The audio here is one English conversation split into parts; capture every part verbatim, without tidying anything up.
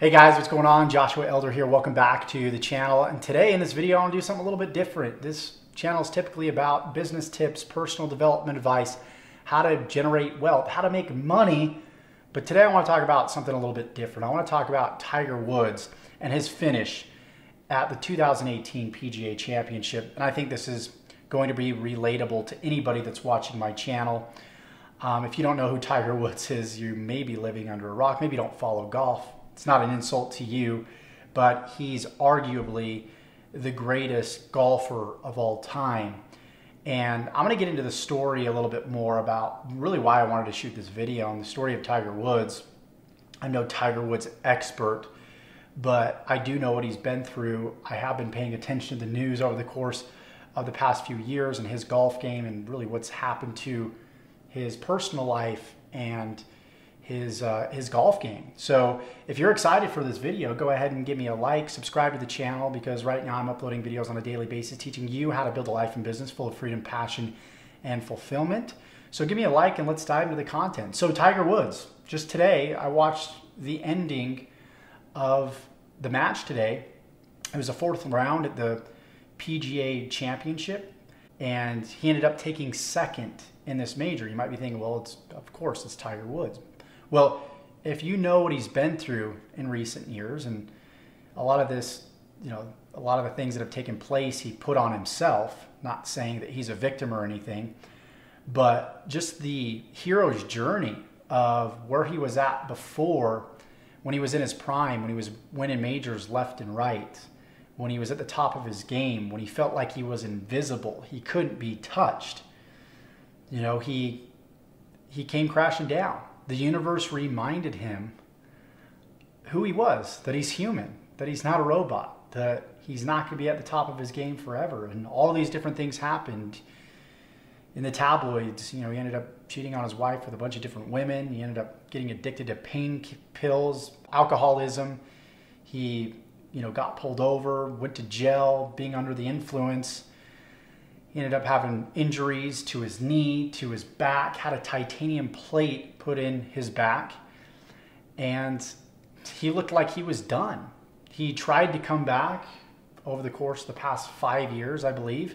Hey guys, what's going on? Joshua Elder here. Welcome back to the channel. And today in this video, I want to do something a little bit different. This channel is typically about business tips, personal development advice, how to generate wealth, how to make money. But today I want to talk about something a little bit different. I want to talk about Tiger Woods and his finish at the two thousand eighteen P G A Championship. And I think this is going to be relatable to anybody that's watching my channel. Um, if you don't know who Tiger Woods is, you may be living under a rock. Maybe you don't follow golf. It's not an insult to you, but he's arguably the greatest golfer of all time. And I'm going to get into the story a little bit more about really why I wanted to shoot this video and the story of Tiger Woods. I'm no Tiger Woods expert, but I do know what he's been through. I have been paying attention to the news over the course of the past few years and his golf game and really what's happened to his personal life and His, uh, his golf game. So if you're excited for this video, go ahead and give me a like, subscribe to the channel, because right now I'm uploading videos on a daily basis teaching you how to build a life and business full of freedom, passion, and fulfillment. So give me a like and let's dive into the content. So Tiger Woods, just today, I watched the ending of the match today. It was a fourth round at the P G A Championship, and he ended up taking second in this major. You might be thinking, well, it's of course, it's Tiger Woods. Well, if you know what he's been through in recent years and a lot of this, you know, a lot of the things that have taken place he put on himself, not saying that he's a victim or anything, but just the hero's journey of where he was at before, when he was in his prime, when he was winning majors left and right, when he was at the top of his game, when he felt like he was invisible, he couldn't be touched. You know, he, he came crashing down. The universe reminded him who he was, that he's human, that he's not a robot, that he's not going to be at the top of his game forever. And all these different things happened in the tabloids. You know, he ended up cheating on his wife with a bunch of different women. He ended up getting addicted to pain pills, alcoholism. He, you know, got pulled over, went to jail, being under the influence. He ended up having injuries to his knee, to his back, had a titanium plate put in his back, and he looked like he was done. He tried to come back over the course of the past five years, I believe,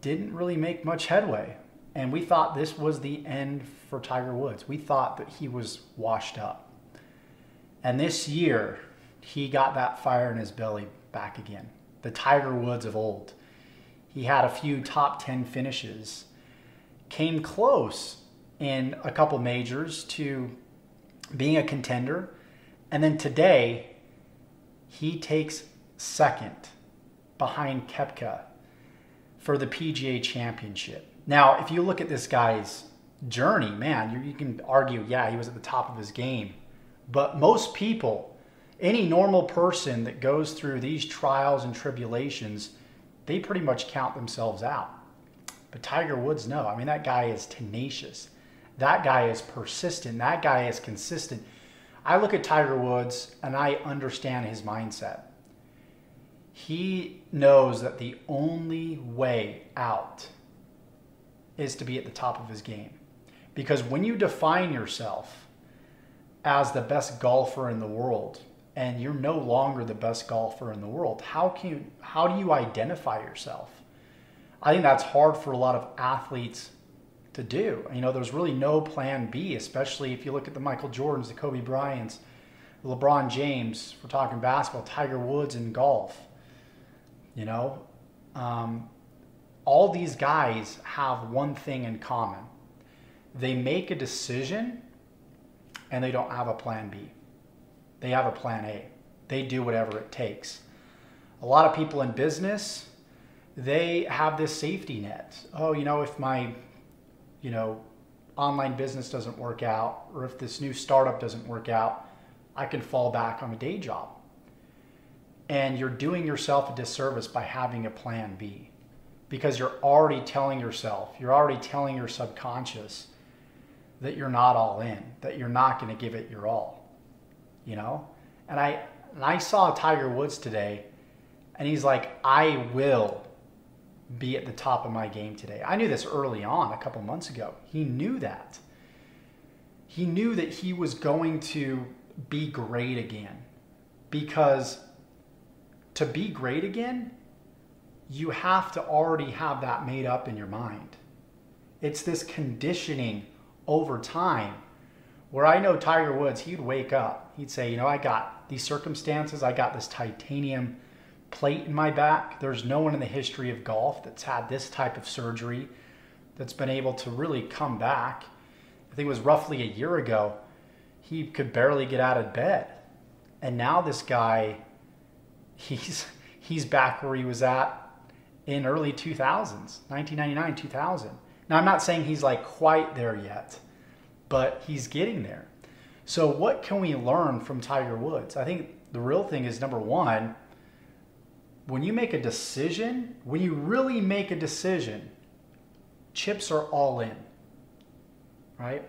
didn't really make much headway. And we thought this was the end for Tiger Woods. We thought that he was washed up. And this year, he got that fire in his belly back again. The Tiger Woods of old. He had a few top ten finishes, came close in a couple majors to being a contender. And then today, he takes second behind Koepka for the P G A Championship. Now, if you look at this guy's journey, man, you, you can argue, yeah, he was at the top of his game. But most people, any normal person that goes through these trials and tribulations, they pretty much count themselves out. But Tiger Woods, no. I mean, that guy is tenacious. That guy is persistent. That guy is consistent. I look at Tiger Woods and I understand his mindset. He knows that the only way out is to be at the top of his game. Because when you define yourself as the best golfer in the world, and you're no longer the best golfer in the world, how can you, how do you identify yourself? I think that's hard for a lot of athletes to do. You know, there's really no plan B, especially if you look at the Michael Jordans, the Kobe Bryans, LeBron James, we're talking basketball, Tiger Woods in golf. You know, um, all these guys have one thing in common. They make a decision and they don't have a plan B. They have a plan A. They do whatever it takes. A lot of people in business, they have this safety net. Oh, you know, if my, you know, online business doesn't work out, or if this new startup doesn't work out, I can fall back on a day job. And you're doing yourself a disservice by having a plan B, because you're already telling yourself, you're already telling your subconscious that you're not all in, that you're not going to give it your all. You know, and I, and I saw Tiger Woods today and he's like, I will be at the top of my game today. I knew this early on a couple months ago. He knew that. He knew that he was going to be great again. Because to be great again, you have to already have that made up in your mind. It's this conditioning over time where I know Tiger Woods, he'd wake up, he'd say, you know, I got these circumstances, I got this titanium plate in my back. There's no one in the history of golf that's had this type of surgery that's been able to really come back. I think it was roughly a year ago, he could barely get out of bed. And now this guy, he's, he's back where he was at in early two thousands, nineteen ninety-nine, two thousand. Now, I'm not saying he's like quite there yet, but he's getting there. So what can we learn from Tiger Woods? I think the real thing is, number one, when you make a decision, when you really make a decision, chips are all in, right?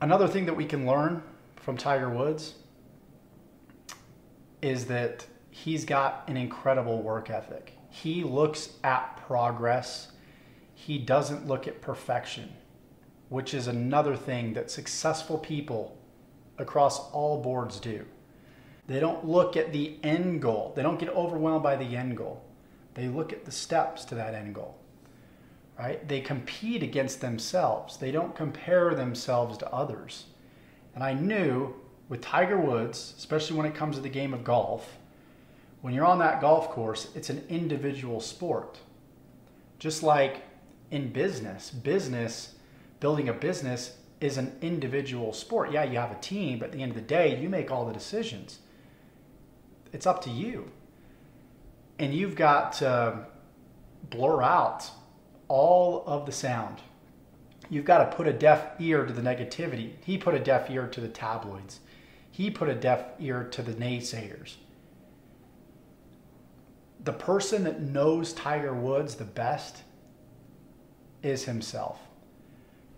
Another thing that we can learn from Tiger Woods is that he's got an incredible work ethic. He looks at progress. He doesn't look at perfection, which is another thing that successful people across all boards do. They don't look at the end goal. They don't get overwhelmed by the end goal. They look at the steps to that end goal, right? They compete against themselves. They don't compare themselves to others. And I knew with Tiger Woods, especially when it comes to the game of golf, when you're on that golf course, it's an individual sport. Just like in business, business, building a business is an individual sport. Yeah, you have a team, but at the end of the day, you make all the decisions. It's up to you. And you've got to blur out all of the sound. You've got to put a deaf ear to the negativity. He put a deaf ear to the tabloids. He put a deaf ear to the naysayers. The person that knows Tiger Woods the best is himself.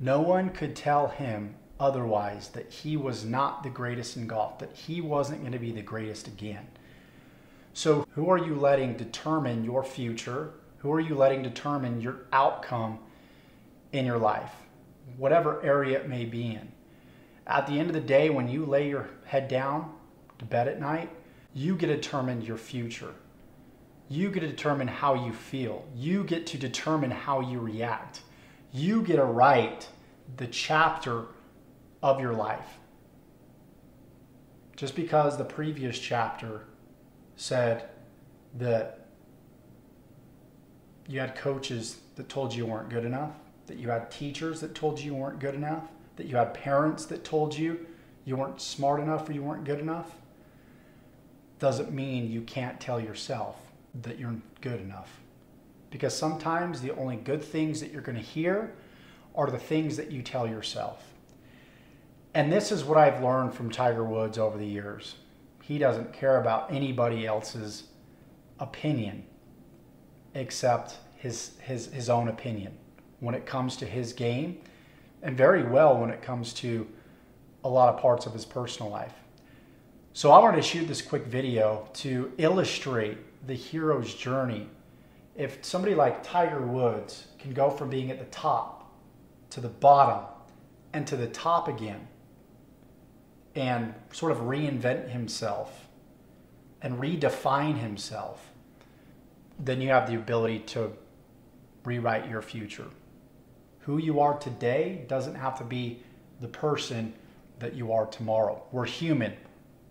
No one could tell him otherwise that he was not the greatest in golf, that he wasn't going to be the greatest again. So who are you letting determine your future? Who are you letting determine your outcome in your life, whatever area it may be in? At the end of the day, when you lay your head down to bed at night, you get to determine your future. You get to determine how you feel. You get to determine how you react. You get to write the chapter of your life. Just because the previous chapter said that you had coaches that told you you weren't good enough, that you had teachers that told you you weren't good enough, that you had parents that told you you weren't smart enough or you weren't good enough, doesn't mean you can't tell yourself that you're good enough. Because sometimes the only good things that you're going to hear are the things that you tell yourself. And this is what I've learned from Tiger Woods over the years. He doesn't care about anybody else's opinion except his, his, his own opinion when it comes to his game, and very well when it comes to a lot of parts of his personal life. So I wanted to shoot this quick video to illustrate the hero's journey. If somebody like Tiger Woods can go from being at the top to the bottom and to the top again and sort of reinvent himself and redefine himself, then you have the ability to rewrite your future. Who you are today doesn't have to be the person that you are tomorrow. We're human.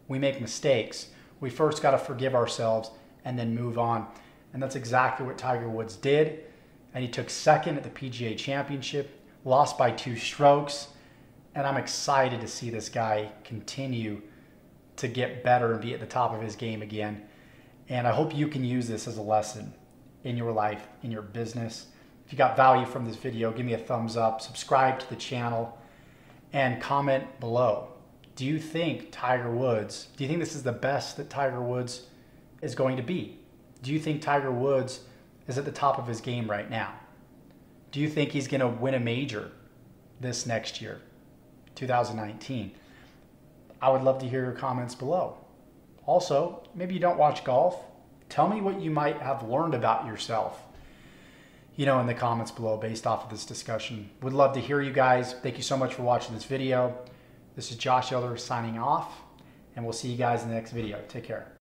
We make mistakes. We first got to forgive ourselves and then move on. And that's exactly what Tiger Woods did. And he took second at the P G A Championship, lost by two strokes. And I'm excited to see this guy continue to get better and be at the top of his game again. And I hope you can use this as a lesson in your life, in your business. If you got value from this video, give me a thumbs up, subscribe to the channel, and comment below. Do you think Tiger Woods, do you think this is the best that Tiger Woods is going to be? Do you think Tiger Woods is at the top of his game right now? Do you think he's going to win a major this next year, two thousand nineteen? I would love to hear your comments below. Also, maybe you don't watch golf. Tell me what you might have learned about yourself. you know, in the comments below based off of this discussion. Would love to hear you guys. Thank you so much for watching this video. This is Josh Elder signing off, and we'll see you guys in the next video. Take care.